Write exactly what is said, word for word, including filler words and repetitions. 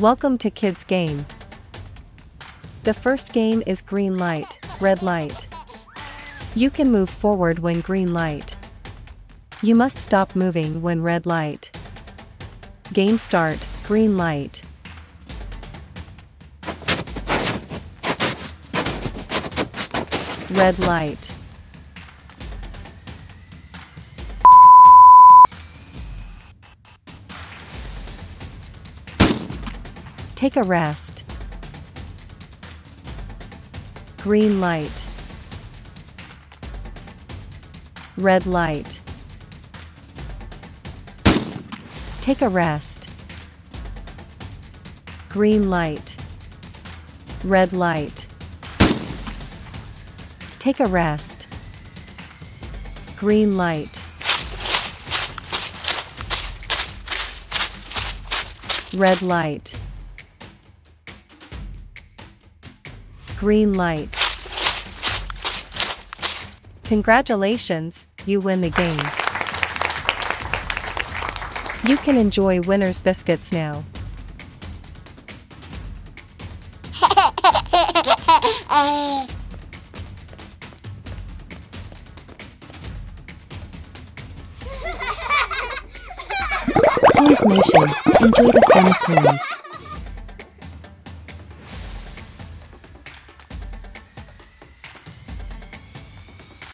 Welcome to Kids Game. The first game is green light, red light. You can move forward when green light. You must stop moving when red light. Game start, green light. Red light. Take a rest. Green light. Red light. Take a rest. Green light. Red light. Take a rest. Green light. Red light. Green light. Congratulations, you win the game. You can enjoy winner's biscuits now. Toys Nation, enjoy the fun of toys.